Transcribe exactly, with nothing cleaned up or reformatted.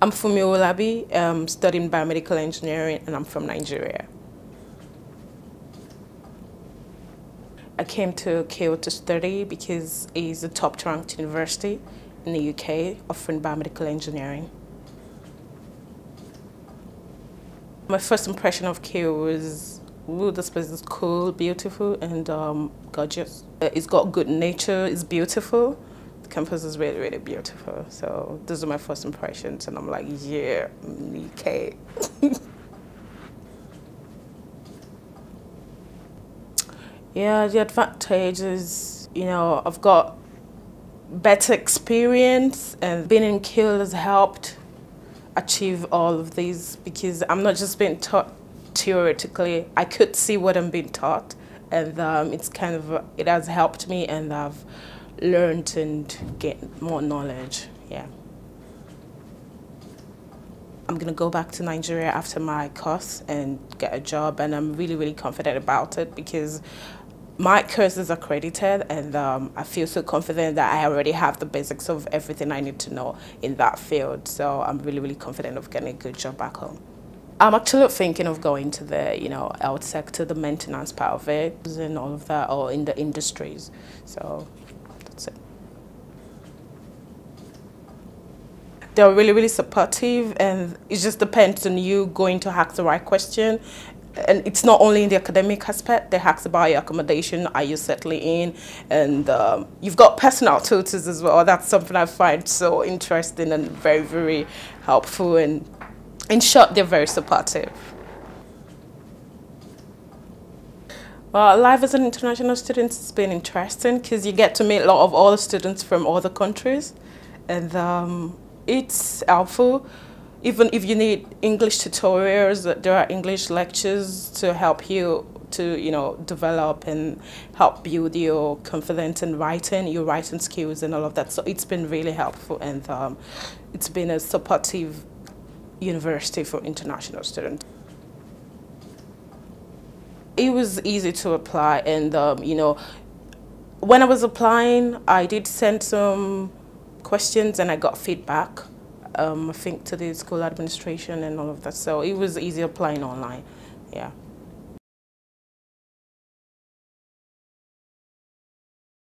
I'm Fumi Olabi, um, studying biomedical engineering, and I'm from Nigeria. I came to K U to study because it's the top-ranked university in the U K offering biomedical engineering. My first impression of K U was, ooh, this place is cool, beautiful, and um, gorgeous. It's got good nature, it's beautiful. The campus is really, really beautiful. So those are my first impressions, and I'm like, yeah, I'm in the U K. Yeah, the advantage is, you know, I've got better experience, and being in Keele has helped achieve all of these because I'm not just being taught theoretically. I could see what I'm being taught, and um, it's kind of, it has helped me, and I've learned and gained more knowledge, yeah. I'm going to go back to Nigeria after my course and get a job, and I'm really, really confident about it because my course is accredited, and um, I feel so confident that I already have the basics of everything I need to know in that field. So I'm really, really confident of getting a good job back home. I'm actually thinking of going to the, you know, health sector, the maintenance part of it, and all of that, or in the industries. So that's it. They're really, really supportive, and it just depends on you going to ask the right question. And it's not only in the academic aspect. They ask about your accommodation, are you settling in? And um, you've got personal tutors as well. That's something I find so interesting and very, very helpful. And in short, they're very supportive. Well, life as an international student has been interesting because you get to meet a lot of other students from other countries. And um, it's helpful, even if you need English tutorials, there are English lectures to help you to, you know, develop and help build your confidence in writing, your writing skills and all of that. So it's been really helpful, and um, it's been a supportive university for international students. It was easy to apply, and, um, you know, when I was applying, I did send some questions and I got feedback, um, I think, to the school administration and all of that. So it was easy applying online, yeah.